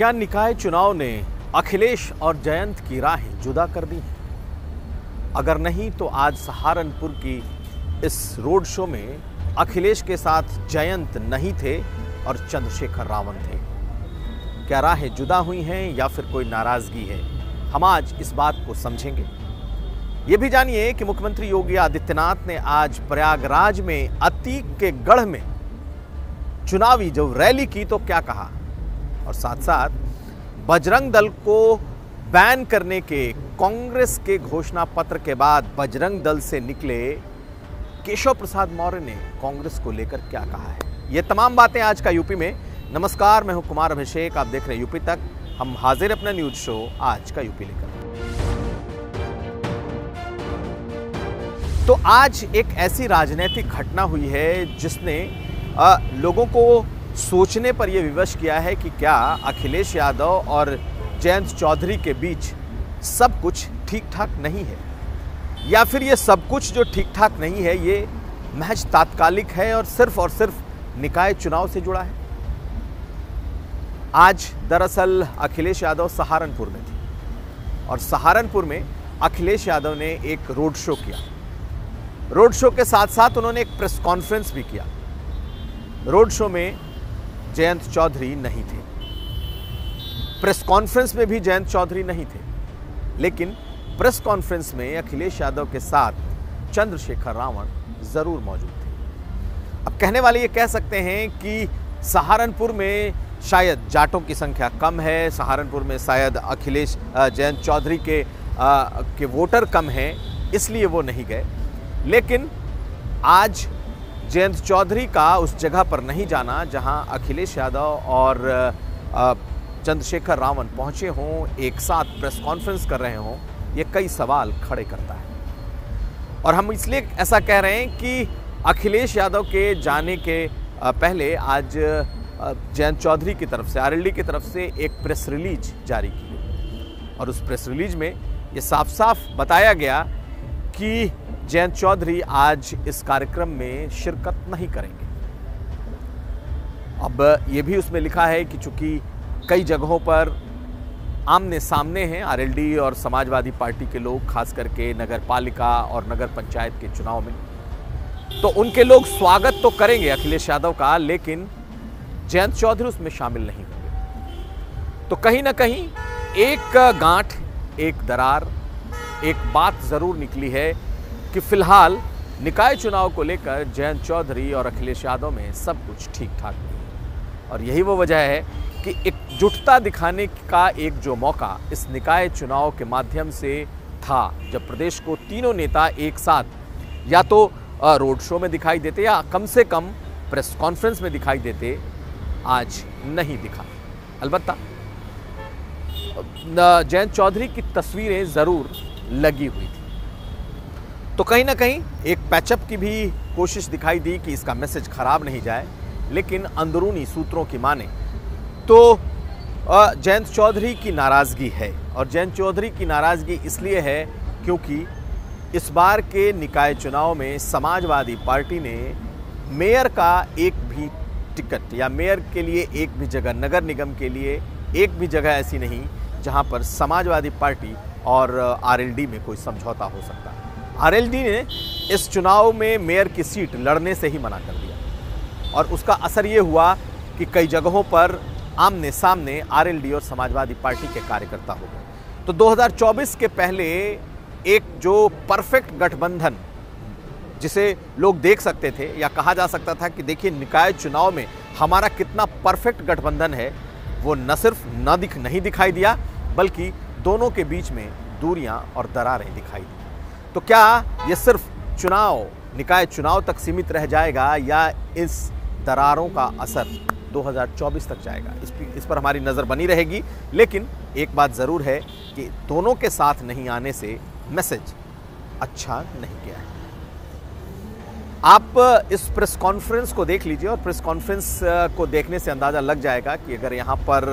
क्या निकाय चुनाव ने अखिलेश और जयंत की राहें जुदा कर दी हैं? अगर नहीं तो आज सहारनपुर की इस रोड शो में अखिलेश के साथ जयंत नहीं थे और चंद्रशेखर रावण थे। क्या राहें जुदा हुई हैं या फिर कोई नाराजगी है? हम आज इस बात को समझेंगे। ये भी जानिए कि मुख्यमंत्री योगी आदित्यनाथ ने आज प्रयागराज में अतीक के गढ़ में चुनावी जब रैली की तो क्या कहा, और साथ साथ बजरंग दल को बैन करने के कांग्रेस के घोषणा पत्र के बाद बजरंग दल से निकले केशव प्रसाद मौर्य ने कांग्रेस को लेकर क्या कहा है, ये तमाम बातें आज का यूपी में। नमस्कार, मैं हूं कुमार अभिषेक, आप देख रहे हैं यूपी तक। हम हाजिर अपना न्यूज शो आज का यूपी लेकर। तो आज एक ऐसी राजनीतिक घटना हुई है जिसने लोगों को सोचने पर यह विवश किया है कि क्या अखिलेश यादव और जयंत चौधरी के बीच सब कुछ ठीक ठाक नहीं है, या फिर ये सब कुछ जो ठीक ठाक नहीं है ये महज तात्कालिक है और सिर्फ निकाय चुनाव से जुड़ा है। आज दरअसल अखिलेश यादव सहारनपुर में थे और सहारनपुर में अखिलेश यादव ने एक रोड शो किया। रोड शो के साथ साथ उन्होंने एक प्रेस कॉन्फ्रेंस भी किया। रोड शो में जयंत चौधरी नहीं थे, प्रेस कॉन्फ्रेंस में भी जयंत चौधरी नहीं थे, लेकिन प्रेस कॉन्फ्रेंस में अखिलेश यादव के साथ चंद्रशेखर रावण जरूर मौजूद थे। अब कहने वाले ये कह सकते हैं कि सहारनपुर में शायद जाटों की संख्या कम है, सहारनपुर में शायद अखिलेश जयंत चौधरी के वोटर कम हैं, इसलिए वो नहीं गए। लेकिन आज जयंत चौधरी का उस जगह पर नहीं जाना जहां अखिलेश यादव और चंद्रशेखर रावण पहुंचे हों, एक साथ प्रेस कॉन्फ्रेंस कर रहे हों, ये कई सवाल खड़े करता है। और हम इसलिए ऐसा कह रहे हैं कि अखिलेश यादव के जाने के पहले आज जयंत चौधरी की तरफ से, आरएलडी की तरफ से एक प्रेस रिलीज जारी की गई और उस प्रेस रिलीज में ये साफ साफ बताया गया कि जयंत चौधरी आज इस कार्यक्रम में शिरकत नहीं करेंगे। अब ये भी उसमें लिखा है कि चूंकि कई जगहों पर आमने सामने हैं आरएलडी और समाजवादी पार्टी के लोग, खास करके नगर पालिका और नगर पंचायत के चुनाव में, तो उनके लोग स्वागत तो करेंगे अखिलेश यादव का, लेकिन जयंत चौधरी उसमें शामिल नहीं होंगे। तो कहीं ना कहीं एक गांठ, एक दरार, एक बात ज़रूर निकली है कि फिलहाल निकाय चुनाव को लेकर जयंत चौधरी और अखिलेश यादव में सब कुछ ठीक ठाक नहीं। और यही वो वजह है कि एकजुटता दिखाने का एक जो मौका इस निकाय चुनाव के माध्यम से था, जब प्रदेश को तीनों नेता एक साथ या तो रोड शो में दिखाई देते या कम से कम प्रेस कॉन्फ्रेंस में दिखाई देते, आज नहीं दिखा। अलबत्ता जयंत चौधरी की तस्वीरें ज़रूर लगी हुई थी, तो कहीं ना कहीं एक पैचअप की भी कोशिश दिखाई दी कि इसका मैसेज ख़राब नहीं जाए। लेकिन अंदरूनी सूत्रों की माने तो जयंत चौधरी की नाराज़गी है, और जयंत चौधरी की नाराज़गी इसलिए है क्योंकि इस बार के निकाय चुनाव में समाजवादी पार्टी ने मेयर का एक भी टिकट या मेयर के लिए एक भी जगह, नगर निगम के लिए एक भी जगह ऐसी नहीं जहां पर समाजवादी पार्टी और आरएलडी में कोई समझौता हो सकता है। आरएलडी ने इस चुनाव में मेयर की सीट लड़ने से ही मना कर दिया और उसका असर ये हुआ कि कई जगहों पर आमने सामने आरएलडी और समाजवादी पार्टी के कार्यकर्ता हो गए। तो 2024 के पहले एक जो परफेक्ट गठबंधन जिसे लोग देख सकते थे या कहा जा सकता था कि देखिए निकाय चुनाव में हमारा कितना परफेक्ट गठबंधन है, वो न सिर्फ नहीं दिखाई दिया बल्कि दोनों के बीच में दूरियां और दरारें दिखाई दी। तो क्या ये सिर्फ चुनाव, निकाय चुनाव तक सीमित रह जाएगा या इस दरारों का असर 2024 तक जाएगा? इस पर हमारी नज़र बनी रहेगी। लेकिन एक बात ज़रूर है कि दोनों के साथ नहीं आने से मैसेज अच्छा नहीं गया है। आप इस प्रेस कॉन्फ्रेंस को देख लीजिए और प्रेस कॉन्फ्रेंस को देखने से अंदाज़ा लग जाएगा कि अगर यहाँ पर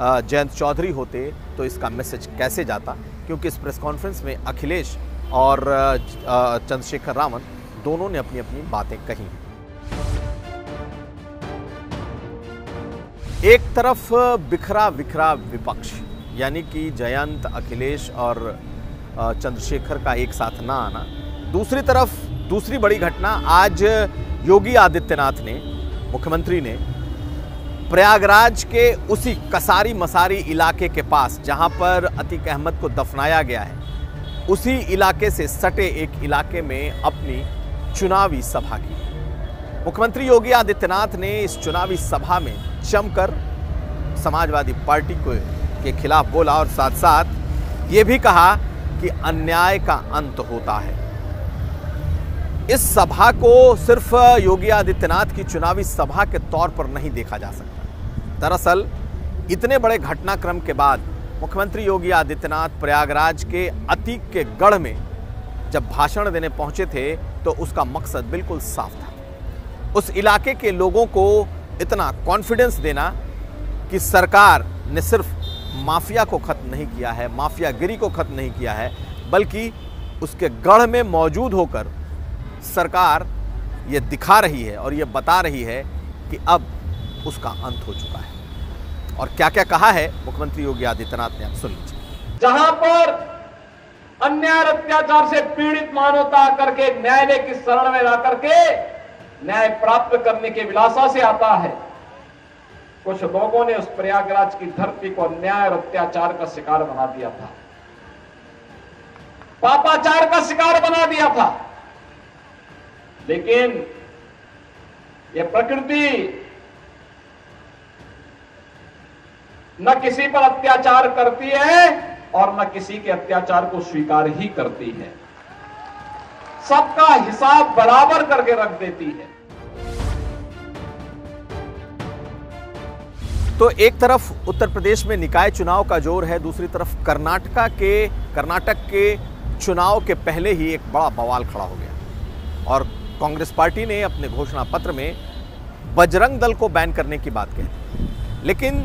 जयंत चौधरी होते तो इसका मैसेज कैसे जाता, क्योंकि इस प्रेस कॉन्फ्रेंस में अखिलेश और चंद्रशेखर रावण दोनों ने अपनी अपनी बातें कही। एक तरफ बिखरा बिखरा विपक्ष, यानी कि जयंत, अखिलेश और चंद्रशेखर का एक साथ ना आना। दूसरी तरफ दूसरी बड़ी घटना, आज योगी आदित्यनाथ ने, मुख्यमंत्री ने प्रयागराज के उसी कसारी मसारी इलाके के पास जहां पर अतीक अहमद को दफनाया गया है, उसी इलाके से सटे एक इलाके में अपनी चुनावी सभा की। मुख्यमंत्री योगी आदित्यनाथ ने इस चुनावी सभा में जमकर समाजवादी पार्टी के खिलाफ बोला और साथ साथ ये भी कहा कि अन्याय का अंत होता है। इस सभा को सिर्फ योगी आदित्यनाथ की चुनावी सभा के तौर पर नहीं देखा जा सकता। दरअसल इतने बड़े घटनाक्रम के बाद मुख्यमंत्री योगी आदित्यनाथ प्रयागराज के अतीक के गढ़ में जब भाषण देने पहुंचे थे तो उसका मकसद बिल्कुल साफ था, उस इलाके के लोगों को इतना कॉन्फिडेंस देना कि सरकार ने सिर्फ माफिया को खत्म नहीं किया है, माफियागिरी को खत्म नहीं किया है, बल्कि उसके गढ़ में मौजूद होकर सरकार ये दिखा रही है और ये बता रही है कि अब उसका अंत हो चुका है। और क्या क्या कहा है मुख्यमंत्री योगी आदित्यनाथ ने, आप सुन लीजिए। जहां पर अन्याय अत्याचार से पीड़ित मानवता करके न्यायालय की शरण में आकर के न्याय प्राप्त करने के विलासा से आता है, कुछ लोगों ने उस प्रयागराज की धरती को अन्याय और अत्याचार का शिकार बना दिया था, पापाचार का शिकार बना दिया था। लेकिन यह प्रकृति न किसी पर अत्याचार करती है और न किसी के अत्याचार को स्वीकार ही करती है, सबका हिसाब बराबर करके रख देती है। तो एक तरफ उत्तर प्रदेश में निकाय चुनाव का जोर है, दूसरी तरफ कर्नाटक के चुनाव के पहले ही एक बड़ा बवाल खड़ा हो गया और कांग्रेस पार्टी ने अपने घोषणा पत्र में बजरंग दल को बैन करने की बात कही। लेकिन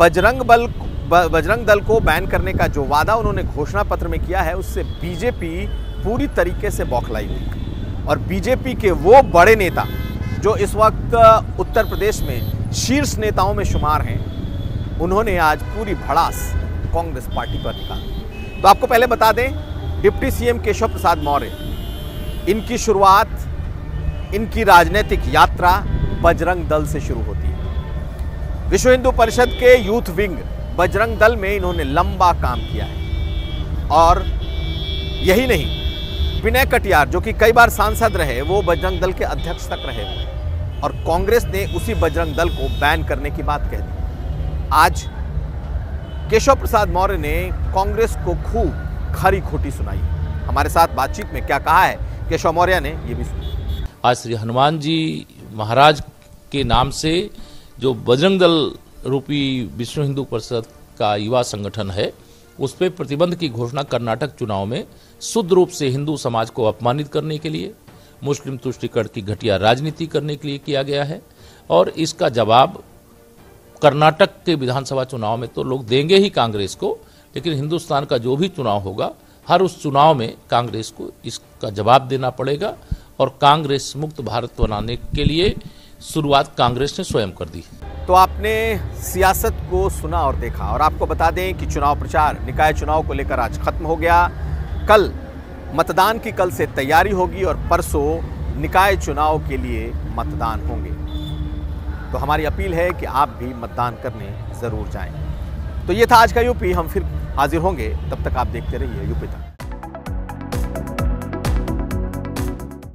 बजरंग दल को बैन करने का जो वादा उन्होंने घोषणा पत्र में किया है, उससे बीजेपी पूरी तरीके से बौखलाई हुई और बीजेपी के वो बड़े नेता जो इस वक्त उत्तर प्रदेश में शीर्ष नेताओं में शुमार हैं, उन्होंने आज पूरी भड़ास कांग्रेस पार्टी पर निकाली। तो आपको पहले बता दें, डिप्टी सीएम केशव प्रसाद मौर्य, इनकी शुरुआत, इनकी राजनीतिक यात्रा बजरंग दल से शुरू होती है। विश्व हिंदू परिषद के यूथ विंग बजरंग दल में इन्होंने लंबा काम किया है। और यही नहीं, विनय कटियार जो कि कई बार सांसद रहे, वो बजरंग दल के अध्यक्ष तक रहे और कांग्रेस ने उसी बजरंग दल को बैन करने की बात कह दी। आज केशव प्रसाद मौर्य ने कांग्रेस को खूब खरी खोटी सुनाई। हमारे साथ बातचीत में क्या कहा है केशव मौर्य ने, ये भी सुना। आज श्री हनुमान जी महाराज के नाम से जो बजरंग दल रूपी विश्व हिंदू परिषद का युवा संगठन है, उस पर प्रतिबंध की घोषणा कर्नाटक चुनाव में शुद्ध रूप से हिंदू समाज को अपमानित करने के लिए, मुस्लिम तुष्टिकरण की घटिया राजनीति करने के लिए किया गया है। और इसका जवाब कर्नाटक के विधानसभा चुनाव में तो लोग देंगे ही कांग्रेस को, लेकिन हिंदुस्तान का जो भी चुनाव होगा, हर उस चुनाव में कांग्रेस को इसका जवाब देना पड़ेगा। और कांग्रेस मुक्त भारत बनाने के लिए शुरुआत कांग्रेस ने स्वयं कर दी। तो आपने सियासत को सुना और देखा। और आपको बता दें कि चुनाव प्रचार निकाय चुनाव को लेकर आज खत्म हो गया। कल मतदान की कल से तैयारी होगी और परसों निकाय चुनाव के लिए मतदान होंगे। तो हमारी अपील है कि आप भी मतदान करने ज़रूर जाएं। तो ये था आज का यूपी। हम फिर हाजिर होंगे, तब तक आप देखते रहिए यूपी तक।